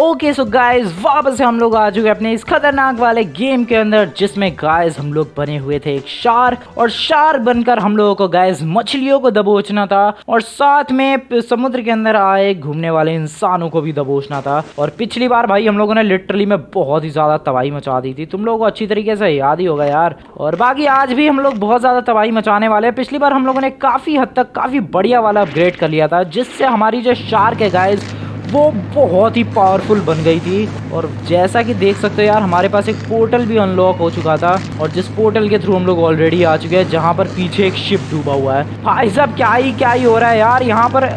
Okay so guys वापस हम लोग आ चुके अपने इस खतरनाक वाले गेम के अंदर, जिसमें गाइस हम लोग बने हुए थे एक शार्क, और शार्क बनकर हम लोगों को गाइस मछलियों को दबोचना था और साथ में समुद्र के अंदर आए घूमने वाले इंसानों को भी दबोचना था। और पिछली बार भाई हम लोगों ने लिटरली में बहुत ही ज्यादा तबाही मचा दी थी, तुम लोगों को अच्छी तरीके से याद ही होगा यार। और बाकी आज भी हम लोग बहुत ज्यादा तबाही मचाने वाले हैं। पिछली बार हम लोगों ने काफी हद तक काफी बढ़िया वाला अपग्रेड कर लिया था, जिससे हमारी जो शार्क है गाइस वो बहुत ही पावरफुल बन गई थी। और जैसा कि देख सकते हो यार हमारे पास एक पोर्टल भी अनलॉक हो चुका था, और जिस पोर्टल के थ्रू हम लोग ऑलरेडी आ चुके हैं, जहाँ पर पीछे एक शिप डूबा हुआ है। भाई साहब क्या ही हो रहा है यार, यहाँ पर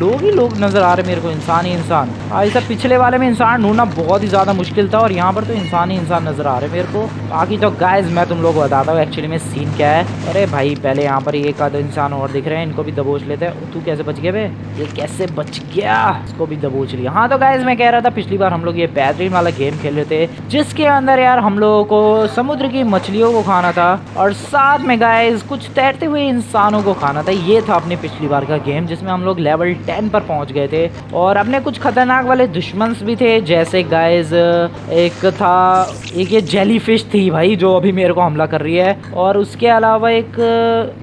लोग ही लोग नजर आ रहे मेरे को, इंसान ही इंसान। भाई साहब पिछले वाले में इंसान ढूंढना बहुत ही ज़्यादा मुश्किल था, और यहाँ पर तो इंसान ही इंसान नजर आ रहे मेरे को। बाकी तो गाइस मैं तुम लोग को बताता हूँ एक्चुअली में सीन क्या है। अरे भाई पहले यहाँ पर एक आधा इंसान और दिख रहे हैं, इनको भी दबोच लेते हैं। तू कैसे बच गया बे, ये कैसे बच गया, इसको भी दबोच लिया। हाँ तो गाइस मैं कह रहा था पिछली बार हम लोग ये बेहतरीन वाला गेम खेल रहे थे, जिसके अंदर यार हम लोगों को समुद्र की मछलियों को खाना था और साथ में गाइस कुछ तैरते हुए इंसानों को खाना था। ये था अपने पिछली बार का गेम, जिसमें हम लोग लेवल 10 पर पहुंच गए थे, और अपने कुछ खतरनाक वाले दुश्मन भी थे, जैसे गाइस एक था एक ये जेली फिश थी भाई जो अभी मेरे को हमला कर रही है, और उसके अलावा एक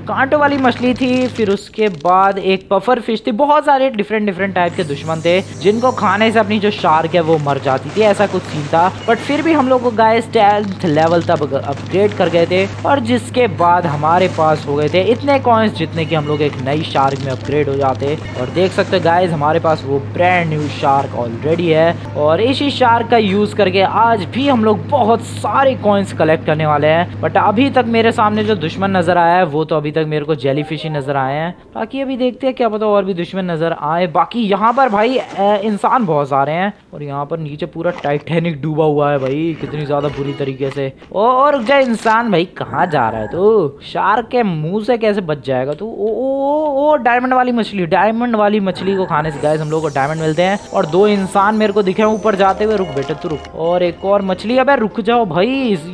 कांटों वाली मछली थी, फिर उसके बाद एक पफर फिश थी। बहुत सारे डिफरेंट टाइप के दुश्मन थे, जिनको खाने से अपनी जो शार्क है वो मर जाती थी, ऐसा कुछ सीन था। बट फिर भी हम लोग को गाइस 10th लेवल तक अपग्रेड कर गए थे, और जिसके बाद हमारे पास हो गए थे इतने कॉइंस जितने कि हम लोग एक नई शार्क में अपग्रेड हो जाते। और देख सकते हो गाइस हमारे पास वो ब्रांड न्यू शार्क ऑलरेडी है, और इसी शार्क का यूज करके आज भी हम लोग बहुत सारे कॉइंस कलेक्ट करने वाले हैं। बट अभी तक मेरे सामने जो दुश्मन नजर आया है वो तो अभी तक मेरे को जेलीफिश ही नजर आए हैं। बाकी अभी देखते हैं, क्या पता और भी दुश्मन नजर आए। बाकी यहाँ पर भाई इंसान बहुत सारे हैं, और यहाँ पर नीचे पूरा टाइटैनिक डूबा हुआ है भाई, कितनी ज्यादा बुरी तरीके से। और क्या इंसान भाई कहाँ जा रहा है तू, शार्क के मुंह से कैसे बच जाएगा तू। ओ डायमंड वाली मछली को खाने से गाइस हम लोग को डायमंड मिलते हैं। और दो इंसान मेरे को दिखे ऊपर जाते हुए, रुक बेटा तू रुक, और एक और मछली। अब रुक जाओ भाई,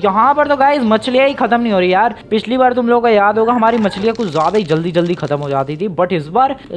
यहाँ पर तो गाइस मछलियाँ ही खत्म नहीं हो रही यार। पिछली बार तुम लोग को याद होगा हमारी मछलियाँ कुछ ज्यादा ही जल्दी खत्म हो जाती थी, बट इस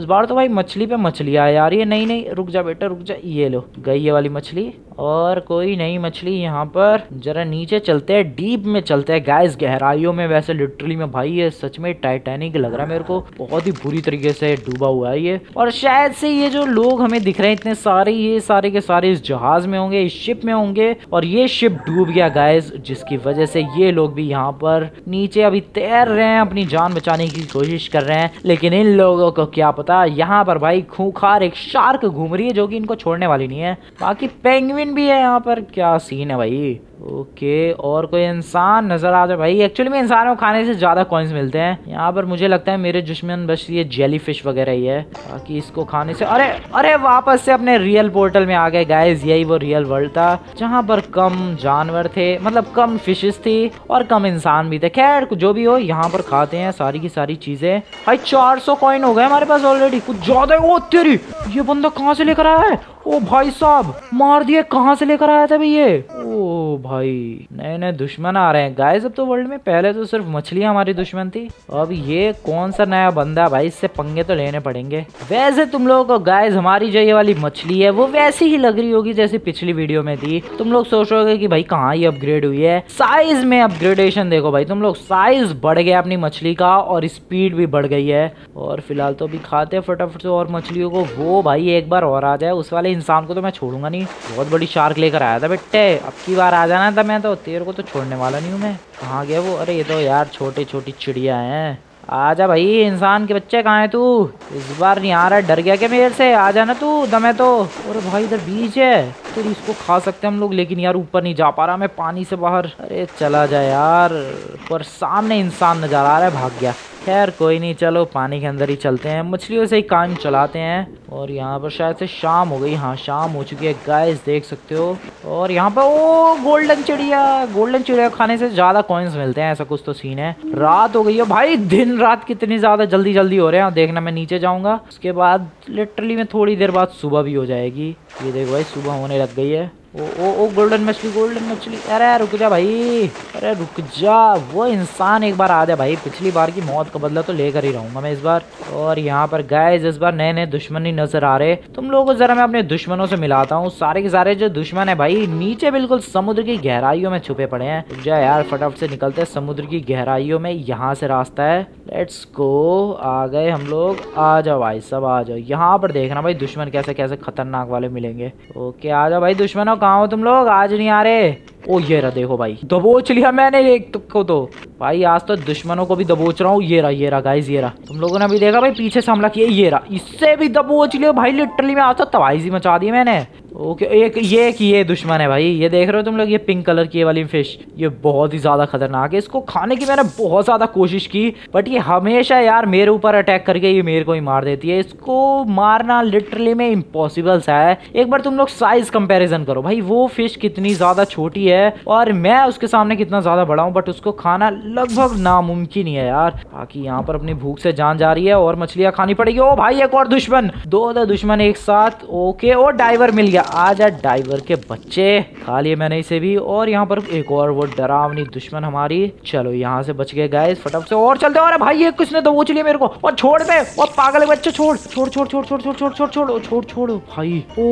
बार तो भाई मछली पे मछलियाँ यार। ये नहीं रुक जा बेटा रुक जा, ये लो गई ये वाली मछली, और कोई नई मछली। यहाँ पर जरा नीचे चलते हैं, डीप में चलते हैं गाइस, गहराइयों में। वैसे लिटरली में भाई ये सच में टाइटैनिक लग रहा है मेरे को, बहुत ही बुरी तरीके से डूबा हुआ है ये। और शायद से ये जो लोग हमें दिख रहे हैं इतने सारे, ये सारे के सारे इस जहाज में होंगे, इस शिप में होंगे, और ये शिप डूब गया गाइस, जिसकी वजह से ये लोग भी यहाँ पर नीचे अभी तैर रहे हैं, अपनी जान बचाने की कोशिश कर रहे हैं। लेकिन इन लोगों को क्या पता, यहाँ पर भाई खूंखार एक शार्क घूम रही है जो कि इनको छोड़ने वाली नहीं है। बाकी पेंगुइन भी है यहाँ पर, क्या सीन है भाई। ओके और कोई इंसान नजर आ जाए भाई। एक्चुअली में इंसानों को खाने से ज्यादा कॉइंस मिलते हैं। यहाँ पर मुझे लगता है मेरे दुश्मन बस ये जेलीफिश वगैरह ही है, बाकी इसको खाने से। अरे वापस से अपने रियल पोर्टल में आ गए गाइस। यही वो रियल वर्ल्ड था जहाँ पर कम जानवर थे, मतलब कम फिशेस थी और कम इंसान भी थे। खैर जो भी हो, यहाँ पर खाते हैं सारी की सारी चीजें। भाई 400 कॉइन हो गए हमारे पास ऑलरेडी, कुछ ज्यादा। ओ तेरी, ये बंदा कहाँ से लेकर आया है। ओ भाई साहब मार दिए, कहाँ से लेकर आया था भाई ये। ओ भाई नए दुश्मन आ रहे हैं गाइस अब तो वर्ल्ड में। पहले तो सिर्फ मछलियां हमारी दुश्मन थी, अब ये कौन सा नया बंदा भाई, इससे पंगे तो लेने पड़ेंगे। वैसे तुम लोगों को गाइस हमारी जो ये वाली मछली है वो वैसी ही लग रही होगी जैसे पिछली वीडियो में थी। तुम लोग सोचोगे कि भाई कहाँ ये अपग्रेड हुई है। साइज में अपग्रेडेशन देखो भाई तुम लोग, साइज बढ़ गया अपनी मछली का और स्पीड भी बढ़ गई है। और फिलहाल तो अभी खाते हैं फटाफट से और मछलियों को। वो भाई एक बार और आ जाए, उस वाले इंसान को तो मैं छोड़ूंगा नहीं। बहुत बड़ी शार्क लेकर आया था बेटे, अब की बार आ जाना था मैं तो, तेरे को तो छोड़ने वाला नहीं हूँ मैं। कहाँ गया वो, अरे ये तो यार छोटी चिड़िया हैं। आजा भाई इंसान के बच्चे, कहाँ है तू। इस बार नहीं आ रहा, डर गया क्या मेरे से। आ जाना तू, दम है तो। अरे भाई इधर बीज है, तो इसको खा सकते हैं हम लोग, लेकिन यार ऊपर नहीं जा पा रहा मैं पानी से बाहर। अरे चला जा यार, पर सामने इंसान नजर आ रहा है, भाग गया। खैर कोई नहीं, चलो पानी के अंदर ही चलते हैं, मछलियों से ही काम चलाते हैं। और यहाँ पर शायद से शाम हो गई। हाँ शाम हो चुकी है गाइस, देख सकते हो। और यहाँ पर ओ गोल्डन चिड़िया खाने से ज़्यादा कॉइन्स मिलते हैं, ऐसा कुछ तो सीन है। रात हो गई है भाई, दिन रात कितनी ज़्यादा जल्दी हो रहे हैं देखना। मैं नीचे जाऊँगा, उसके बाद लिटरली में थोड़ी देर बाद सुबह भी हो जाएगी। ये देखो भाई सुबह होने लग गई है। ओ गोल्डन मछली, गोल्डन मछली। अरे रुक जा भाई, अरे रुक जा। वो इंसान एक बार आ जाए भाई, पिछली बार की मौत का बदला तो लेकर ही रहूंगा मैं इस बार। और यहाँ पर गाइस इस बार नए नए दुश्मन ही नजर आ रहे। तुम लोगों को जरा मैं अपने दुश्मनों से मिलाता हूँ। सारे के सारे जो दुश्मन है भाई नीचे बिल्कुल समुद्र की गहराइयों में छुपे पड़े हैं। रुक जा यार, फटाफट से निकलते हैं समुद्र की गहराइयों में। यहाँ से रास्ता है, लेट्स गो। आ गए हम लोग, आ जाओ भाई सब, आ जाओ। यहाँ पर देखना भाई दुश्मन कैसे कैसे खतरनाक वाले मिलेंगे। ओके आ जाओ भाई दुश्मनों, कहाँ हो तुम लोग, आज नहीं आ रहे। ओ ये रहा, देखो भाई दबोच लिया मैंने एक तुक को। तो भाई आज तो दुश्मनों को भी दबोच रहा हूँ। ये रहा गाइस, ये रहा। तुम लोगों ने अभी देखा भाई पीछे से हमला किया, ये रहा, इससे भी दबोच लिया भाई। लिटरली मैं आज तो तबाही सी मचा दी मैंने। ओके ये दुश्मन है भाई, ये देख रहे हो तुम लोग, ये पिंक कलर की ये वाली फिश, ये बहुत ही ज्यादा खतरनाक है। इसको खाने की मैंने बहुत ज्यादा कोशिश की, बट ये हमेशा यार मेरे ऊपर अटैक करके ये मेरे को ही मार देती है। इसको मारना लिटरली में इम्पॉसिबल सा है। एक बार तुम लोग साइज कंपेरिजन करो भाई, वो फिश कितनी ज्यादा छोटी है और मैं उसके सामने कितना ज्यादा बड़ा हूँ, बट उसको खाना लगभग नामुमकिन ही है यार। बाकी यहाँ पर अपनी भूख से जान जा रही है और मछलियाँ खानी पड़ेगी। ओ भाई एक और दुश्मन, दो दुश्मन एक साथ। ओके और डाइवर मिल गया, आजा डाइवर के बच्चे। खा लिए मैंने इसे भी। और यहाँ पर एक और वो डरावनी दुश्मन हमारी। चलो यहाँ से बच गए गाइस, फटाफट से और चलते। और भाई ये किसने दबोच लिया मेरे को, और छोड़ दे और पागल बच्चे, छोड़ छोड़ छोड़ छोड़ छोड़ छोड़ छोड़ छोड़ छोड़ छोड़ छोड़ भाई। ओ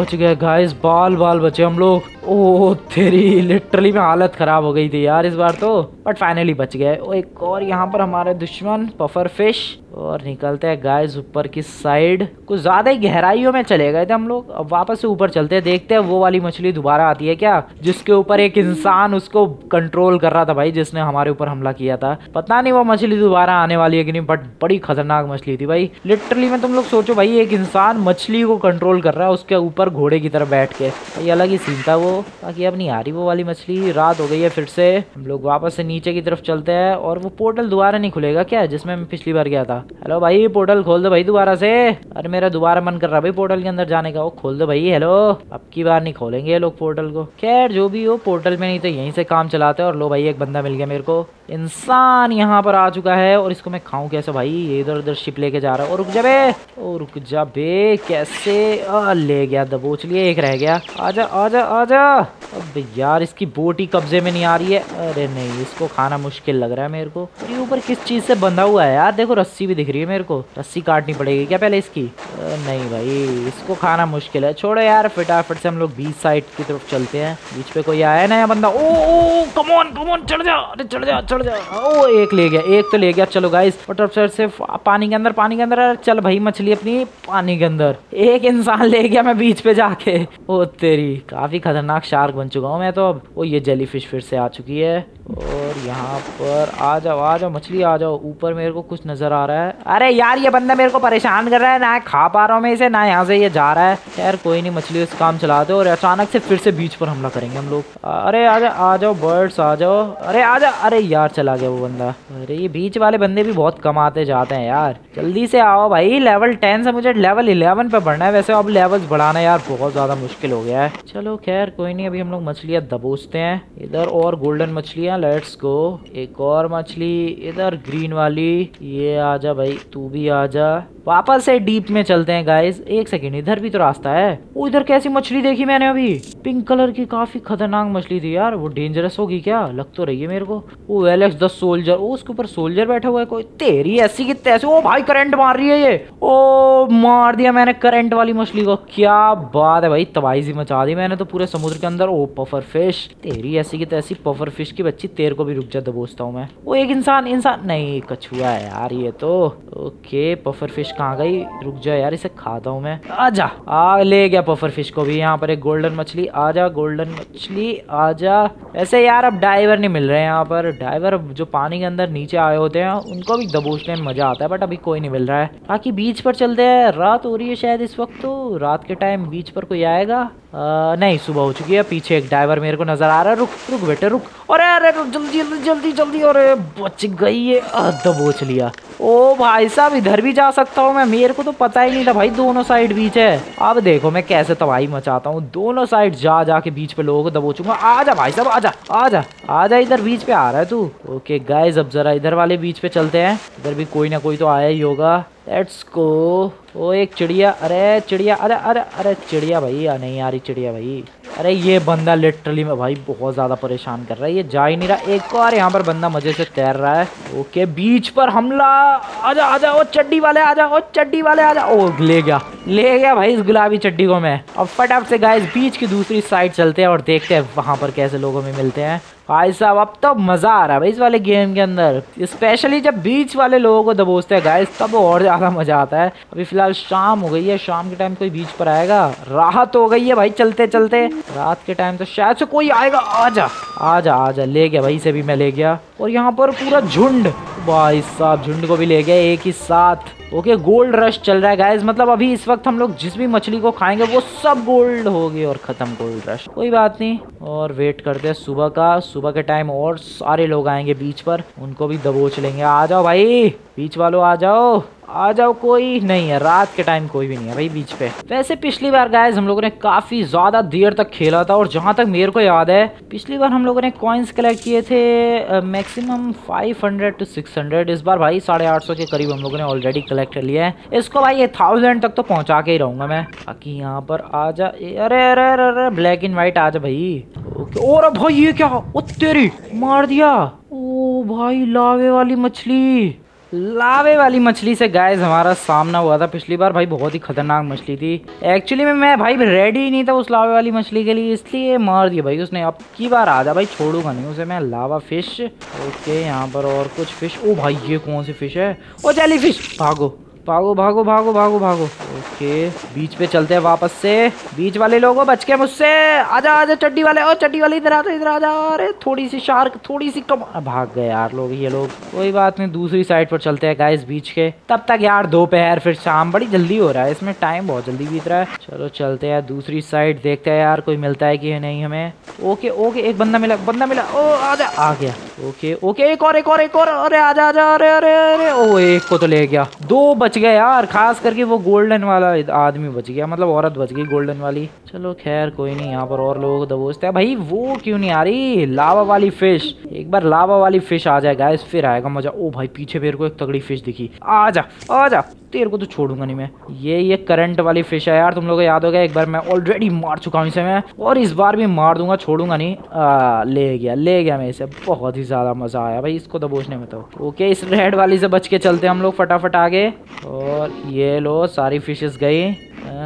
बच गए गाइस, बाल बाल बचे हम लोग। ओ तेरी लिटरली में हालत खराब हो गई थी यार इस बार तो, बट फाइनली बच गए। एक और यहाँ पर हमारे दुश्मन पफर फिश। और निकलते हैं गाइस ऊपर की साइड। कुछ ज्यादा ही गहराइयों में चले गए थे हम लोग, अब वापस से ऊपर चलते हैं। देखते हैं वो वाली मछली दोबारा आती है क्या, जिसके ऊपर एक इंसान उसको कंट्रोल कर रहा था भाई, जिसने हमारे ऊपर हमला किया था। पता नहीं वो मछली दोबारा आने वाली है कि नहीं, बट बड़ी खतरनाक मछली थी भाई। लिटरली में तुम लोग सोचो भाई, एक इंसान मछली को कंट्रोल कर रहा है उसके ऊपर घोड़े की तरह बैठ के भाई, अलग ही सीन था वो। बाकी अब नहीं आ रही वो वाली मछली, रात हो गई है। फिर से हम लोग वापस से नीचे की तरफ चलते हैं। और वो पोर्टल दोबारा नहीं खुलेगा क्या, जिसमें मैं पिछली बार गया था। हेलो भाई पोर्टल खोल दो भाई दोबारा से। अरे मेरा दोबारा मन कर रहा भाई पोर्टल के अंदर जाने का, वो खोल दो भाई। हेलो, अब की बार नहीं खोलेंगे लोग पोर्टल को। खैर जो भी हो, पोर्टल में नहीं तो यहीं से काम चलाते हैं। और लो भाई एक बंदा मिल गया मेरे को, इंसान यहाँ पर आ चुका है। और इसको मैं खाऊं कैसे भाई, ये इधर उधर शिप लेके जा रहा है। और रुक जा बे, ओ रुक जा बे, कैसे ले गया दबोच लिए, एक रह गया। आजा आजा आजा। अब यार इसकी बोट ही कब्जे में नहीं आ रही है। अरे नहीं, इसको खाना मुश्किल लग रहा है मेरे को। ये ऊपर किस चीज से बंधा हुआ है यार, देखो रस्सी भी दिख रही है मेरे को। रस्सी काटनी पड़ेगी क्या पहले इसकी। नहीं भाई इसको खाना मुश्किल है, छोड़ो यार। फटाफट से हम लोग बीच साइड की तरफ चलते हैं। बीच पे कोई आया ना बंदा। ओ ओ कमोन कमोन, चढ़ जा, अरे चढ़ जा चढ़ जा। ओ एक ले गया, एक तो ले गया। चलो गाइस फटाफट से पानी के अंदर, पानी के अंदर चल भाई मछली अपनी, पानी के अंदर। एक इंसान ले गया मैं बीच पे जाके। ओ तेरी, काफी खतरनाक शार्क बन चुका हूँ मैं तो अब। ओ ये जेलीफिश फिर से आ चुकी है। और यहाँ पर आ जाओ मछली आ जाओ। ऊपर मेरे को कुछ नजर आ रहा है। अरे यार ये बंदा मेरे को परेशान कर रहा है, ना खा पा रहा हूँ मैं इसे, ना यहाँ से ये जा रहा है। यार कोई नहीं, मछली उस काम चला दो। और अचानक से फिर से बीच पर हमला करेंगे हम लोग। अरे आ जाओ बर्ड्स आ जाओ। अरे आ जा, अरे यार चला गया वो बंदा। अरे ये बीच वाले बंदे भी बहुत कम आते जाते हैं यार। जल्दी से आओ भाई, लेवल 10 से मुझे लेवल 11 पे बढ़ना है। वैसे अब लेवल्स बढ़ाना यार बहुत ज्यादा मुश्किल हो गया है। चलो खैर कोई नहीं, अभी हम लोग मछलियाँ दबोचते हैं इधर। और गोल्डन मछलियाँ, लेट्स गो। एक और मछली इधर ग्रीन वाली, ये आजा भाई, तू भी आजा। वापस से डीप में चलते हैं गाइस। एक सेकेंड, इधर भी तो रास्ता है। वो इधर कैसी मछली देखी मैंने अभी, पिंक कलर की, काफी खतरनाक मछली थी यार। वो डेंजरस होगी क्या, लग तो रही है मेरे को। वो एलेक्स द सोल्जर, वो उसके ऊपर सोल्जर बैठा हुआ है कोई। तेरी ऐसी की तैसी। ओ भाई करंट मार रही है ये। ओ मार दिया मैंने करंट वाली मछली को, क्या बात है भाई, तबाही सी मचा दी मैंने तो पूरे समुद्र के अंदर। ओ पफर फिश, तेरी ऐसी की तैसी पफर फिश की बच्ची, तेरे को भी रुक जा दबोचता हूँ मैं। वो एक इंसान नहीं, कछुआ है यार ये तो। ओके पफर फिश कहाँ गई, रुक जा यार इसे खाता हूँ मैं। आजा, ले गया पफर फिश को भी। यहाँ पर एक गोल्डन मछली, आजा गोल्डन मछली आजा। ऐसे यार अब डाइवर नहीं मिल रहे हैं यहाँ पर। डाइवर जो पानी के अंदर नीचे आए होते हैं उनको भी दबोचने में मजा आता है, बट अभी कोई नहीं मिल रहा है। बाकी बीच पर चलते हैं, रात हो रही है शायद इस वक्त तो। रात के टाइम बीच पर कोई आएगा? नहीं, सुबह हो चुकी है। पीछे एक डाइवर मेरे को नजर आ रहा है। रुक रुक बेटे रुक। अरे अरे जल्दी जल्दी जल्दी। अरे बच गई ये, दबोच लिया। ओ भाई साहब इधर भी जा सकता हूँ मैं, मेरे को तो पता ही नहीं था भाई दोनों साइड बीच है। अब देखो मैं कैसे तबाही मचाता हूँ, दोनों साइड जा जा के बीच पे लोगों को दबोचूंगा। आजा भाई साहब आजा आजा आजा, इधर बीच पे आ रहा है तू। ओके गाइस अब जरा इधर वाले बीच पे चलते हैं, इधर भी कोई ना कोई तो आया ही होगा। Let's go. ओ एक चिड़िया, अरे चिड़िया, अरे अरे अरे चिड़िया भाई, नहीं आ रही चिड़िया भाई। अरे ये बंदा लिटरली में भाई बहुत ज़्यादा परेशान कर रहा है, ये जा ही नहीं रहा। एक और यहाँ पर बंदा मज़े से तैर रहा है। ओके बीच पर हमला, आजा आजा ओ चड्डी वाले, आजा ओ चड्डी वाले, आजा। ओ ले गया भाई इस गुलाबी चड्डी को मैं। अब फटाफट से गाइस बीच की दूसरी साइड चलते हैं और देखते हैं वहाँ पर कैसे लोगों में मिलते हैं। भाई साहब अब तो मज़ा आ रहा है भाई इस वाले गेम के अंदर, स्पेशली जब बीच वाले लोगों को दबोचते हैं गाइस तब और ज़्यादा मज़ा आता है। अभी फिलहाल शाम हो गई है, शाम के टाइम कोई बीच पर आएगा? राहत हो गई है भाई चलते चलते, रात के टाइम तो शायद से कोई आएगा। आजा आजा आजा, ले गया भाई इसे भी मैं ले गया। और यहाँ पर पूरा झुंड, भाई साहब झुंड को भी ले गया एक ही साथ। ओके गोल्ड रश चल रहा है गाइस, मतलब अभी इस वक्त हम लोग जिस भी मछली को खाएंगे वो सब गोल्ड होगी और ख़त्म गोल्ड रश। कोई बात नहीं और वेट करते हैं सुबह का, सुबह के टाइम और सारे लोग आएंगे बीच पर, उनको भी दबोच लेंगे। आ जाओ भाई बीच वालों, आ जाओ आ जाओ। कोई नहीं है, रात के टाइम कोई भी नहीं है भाई बीच पे। वैसे पिछली बार गाइस हम लोगों ने काफ़ी ज़्यादा देर तक खेला था और जहाँ तक मेरे को याद है पिछली बार हम लोगों ने कॉइन्स कलेक्ट किए थे मैक्सिमम 500 to 600। इस बार भाई 850 के करीब हम लोगों ने ऑलरेडी कलेक्ट कर लिया है। इसको भाई ये 1000 तक तो पहुँचा के ही रहूँगा मैं। बाकी यहाँ पर आ जा, अरे अरे अरे ब्लैक एंड वाइट आ जा भाई। ओके और भाई ये क्या, ओ तेरी मार दिया। ओ भाई लावे वाली मछली, लावे वाली मछली से गाइस हमारा सामना हुआ था पिछली बार भाई, बहुत ही खतरनाक मछली थी। एक्चुअली मैं भाई रेडी ही नहीं था उस लावे वाली मछली के लिए, इसलिए मार दिया भाई उसने। अब की बार आजा भाई, छोड़ूंगा नहीं उसे मैं। लावा फिश, ओके यहाँ पर और कुछ फिश। ओ भाई ये कौन सी फिश है? Oh jelly fish. भागो भागो भागो भागो भागो भागो। ओके बीच पे चलते हैं वापस से। बीच वाले लोगों बच के मुझसे, आजा आजा चड्डी वाले, और चड्डी वाले इधर आ जा, इधर आ जा। अरे थोड़ी सी शार्क, थोड़ी सी कम, भाग गए यार लोग ये लोग। कोई बात नहीं दूसरी साइड पर चलते हैं गाइस बीच के। तब तक यार दोपहर फिर शाम, बड़ी जल्दी हो रहा है इसमें, टाइम बहुत जल्दी बीत रहा है। चलो चलते हैं दूसरी साइड, देखते हैं यार कोई मिलता है कि नहीं हमें। ओके ओके एक बंदा मिला, बंदा मिला। ओ आजा, आ गया। ओके ओके एक और एक और एक और, अरे आजा आजा, अरे अरे अरे। ओ एक को तो ले गया, दो बच गए यार, खास करके वो गोल्डन वाला आदमी बच गया, मतलब औरत बच गई गोल्डन वाली। चलो खैर कोई नहीं, यहाँ पर और लोगों को दबोचते हैं भाई। वो क्यों नहीं आ रही लावा वाली फिश? एक बार लावा वाली फिश आ जाए गाइस फिर आएगा मजा। ओ भाई पीछे मेरे को एक तगड़ी फिश दिखी, आजा आजा, तेरे को तो छोड़ूंगा नहीं मैं। ये करंट वाली फिश है यार, तुम लोगों को याद होगा एक बार मैं ऑलरेडी मार चुका हूँ इसे मैं, और इस बार भी मार दूंगा, छोड़ूंगा नहीं। ले गया मैं इसे, बहुत ही ज्यादा मजा आया भाई इसको दबोचने में तो। ओके इस रेड वाली से बच के चलते हम लोग फटाफट आगे। और ये लो सारी फिशेस गई,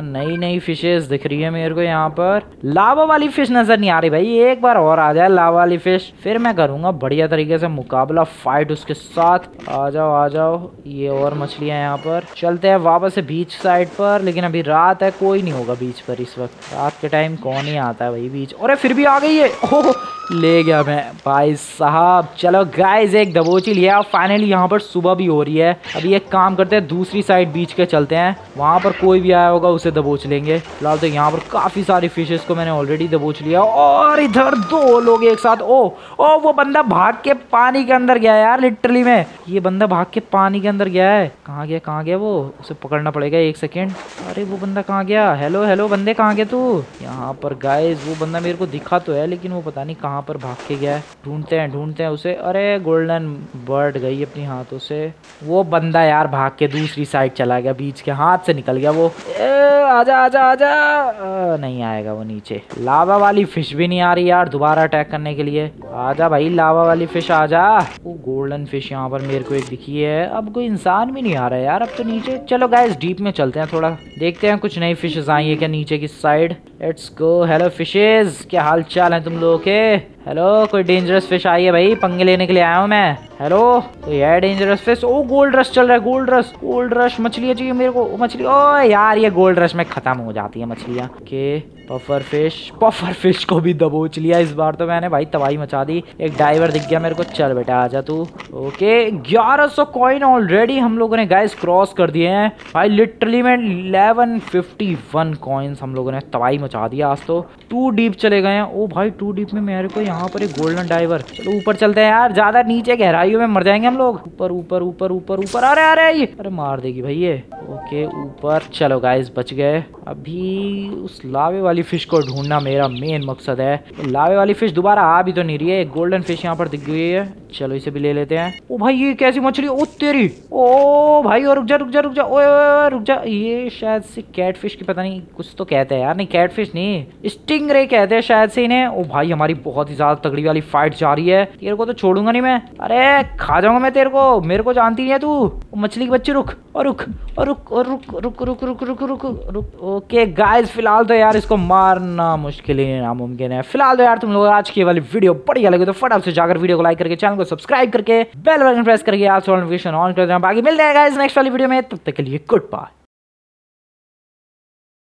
नई नई फिशेस दिख रही है मेरे को यहाँ पर। लावा वाली फिश नजर नहीं आ रही भाई, एक बार और आ जाए लावा वाली फिश, फिर मैं करूँगा बढ़िया तरीके से मुकाबला, फाइट उसके साथ। आ जाओ आ जाओ। ये और मछलियाँ यहाँ पर। चलते हैं वापस से बीच साइड पर, लेकिन अभी रात है, कोई नहीं होगा बीच पर इस वक्त। रात के टाइम कौन ही आता है भाई बीच। अरे फिर भी आ गई है, ओह ले गया मैं भाई साहब। चलो गाइस एक दबोची लिया फाइनली। यहाँ पर सुबह भी हो रही है, अभी एक काम करते हैं दूसरी साइड बीच के चलते हैं, वहाँ पर कोई भी आया होगा उसे दबोच लेंगे। फिलहाल तो यहाँ पर काफ़ी सारी फिशेस को मैंने ऑलरेडी दबोच लिया। और इधर दो लोग एक साथ। ओ वो बंदा भाग के पानी के अंदर गया यार लिटरली में, ये बंदा भाग के पानी के अंदर गया है। कहाँ गया वो, उसे पकड़ना पड़ेगा एक सेकेंड। अरे वो बंदा कहाँ गया? हेलो बंदे कहाँ गए तू? यहाँ पर गाइस वो बंदा मेरे को दिखा तो है, लेकिन वो पता नहीं कहाँ पर भाग के गया है। ढूंढते हैं उसे। अरे गोल्डन बर्ड गई अपने हाथों से। वो बंदा यार भाग के दूसरी साइड चला गया, बीच के हाथ से निकल गया वो। आजा आजा आजा। नहीं आएगा वो नीचे। लावा वाली फिश भी नहीं आ रही यार दोबारा अटैक करने के लिए। आजा भाई लावा वाली फिश आजा। वो गोल्डन फिश यहाँ पर मेरे को एक दिखी है। अब कोई इंसान भी नहीं आ रहा है यार अब तो नीचे। चलो गाइस डीप में चलते हैं थोड़ा, देखते हैं कुछ नई फिशेस आई है क्या नीचे की side. Let's go. Hello fishes, क्या हाल चाल है तुम लोगों के? हेलो कोई डेंजरस फिश आई है भाई, पंगे लेने के लिए आया हूँ मैं। हेलो कोई है dangerous fish? Oh gold rush चल रहा है, गोल्ड रश मछलियाँ चाहिए मेरे को। मछली, ओ यार ये गोल्ड रश में खत्म हो जाती है मछलियाँ। ओके पफर फिश को भी दबोच लिया इस बार तो मैंने भाई, तबाही मचा दी। एक डाइवर दिख गया मेरे को, चल बेटा आजा तू। ओके 1100 कॉइन ऑलरेडी हम लोगों ने गाइस क्रॉस कर दिए हैं भाई लिटरली में। 1151 कॉइन्स हम लोगों ने, तबाही मचा दिया आज तो। 2 डीप चले गए हैं। ओ भाई 2 डीप में मेरे को यहाँ पर एक गोल्डन डाइवर। चलो ऊपर चलते हैं यार, ज्यादा नीचे गहराइयों में मर जाएंगे हम लोग। ऊपर ऊपर ऊपर ऊपर ऊपर। अरे अरे ये, अरे मार देगी भाई ये। ओके ऊपर चलो गाइस बच गए। अभी उस लावे वाली फिश को ढूंढना मेरा मेन मकसद है। लावे वाली फिश दोबारा आ भी तो नहीं रही है। एक गोल्डन फिश यहाँ पर दिख गई है। चलो इसे भी ले लेते हैं। ओ भाई ये कैसी मछली, ओ तेरी, ओ भाई, ओ रुक जा रुक जा रुक जा, ओए रुक जा। ये शायद से कैटफिश की, पता नहीं कुछ तो कहते हैं यार, नहीं कैटफिश नहीं, स्टिंगरे कहते हैं शायद से इन्हें। ओ भाई हमारी बहुत ही ज्यादा तगड़ी वाली फाइट जा रही है, तेरे को तो छोड़ूंगा नहीं मैं, अरे खा जाऊंगा मैं तेरे को, मेरे को जानती नहीं है तू मछली के बच्चे। रुक और रुक और रुक और रुक रुक रुक रुक रुक रुक रुक। ओके गाइस फिलहाल तो यार इसको मारना मुश्किल ही नामुमकिन है। फिलहाल तो यार तुम लोग आज की वाली वीडियो बढ़िया लगे तो फटाफट से जाकर वीडियो को लाइक करके, चैनल को सब्सक्राइब करके, बेल आइकन प्रेस करके यार नोटिफिकेशन ऑन कर देना। बाकी मिलते हैं गाइस नेक्स्ट वाली वीडियो में, तब तक के लिए गुड बाय।